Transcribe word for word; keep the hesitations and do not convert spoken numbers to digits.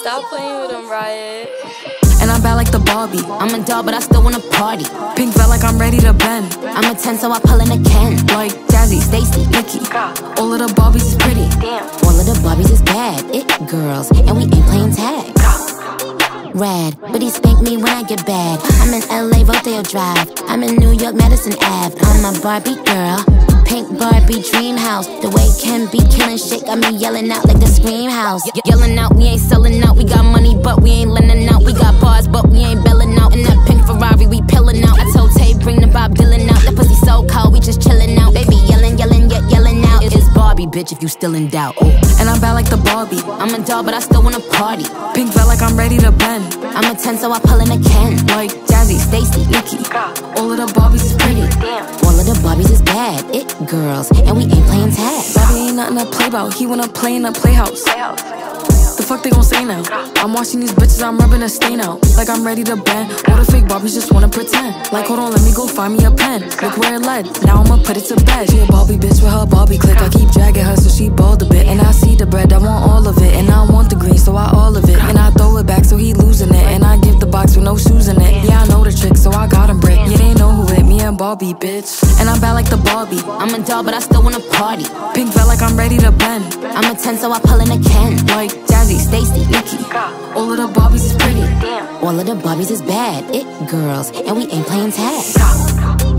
Stop playing with them, Riot. And I'm bad like the Barbie. I'm a doll, but I still wanna party. Pink felt like I'm ready to bend. I'm a ten, so I pull in a Ken. Like Jazzy, Stacy, Nikki. All of the Barbies is pretty. All of the Barbies is bad. It girls, and we ain't playing tag. Rad, but he spanked me when I get bad. I'm in L A, Rodeo Drive. I'm in New York, Madison Ave. I'm a Barbie girl. Pink Barbie Dreamhouse. The way Ken be killing shit got me yelling out like the Scream House. Ye yelling out, we ain't selling out. We got money, but we ain't lending out. We got bars, but we ain't belling out. In that pink Ferrari, we pillin' out. I told Tay, bring the Bob Dylan out. That pussy so cold, we just chillin' out. They be yelling, yelling, yet yelling out. It's Barbie, bitch, if you still in doubt. And I'm bad like the Barbie. I'm a doll, but I still wanna party. Pink felt like I'm ready to bend. I'm a ten, so I pull in a Ken. Like Jazzy, Stacy, Nikki. All of the Barbies is pretty. All of the Barbies is bad. It girls, and we ain't playing tag. Bobby ain't nothing to play about. He wanna play in a playhouse. The fuck they gon' say now? I'm watching these bitches, I'm rubbing a stain out. Like I'm ready to bend. All the fake Barbies just wanna pretend. Like hold on, let me go find me a pen. Look where it led, now I'ma put it to bed. She a Barbie bitch with her Barbie click. I keep dragging her so she bald a bit. And I see the bread, I want all of it. And I want the green, so I all of it. And I throw it back, so he losing it. And I give the box with no shoes in it. Yeah, I know the trick, so I got him brick. Yeah, they know who hit me and Barbie, bitch. And I'm bad like the Barbie. I'm a doll, but I still wanna party. Pink felt like I'm ready to bend. I'm a ten, so I pull in a Ken. Like Jazzy, Stacy, Nikki. All of the Barbies is pretty. All of the Barbies is bad. It girls, and we ain't playing tag.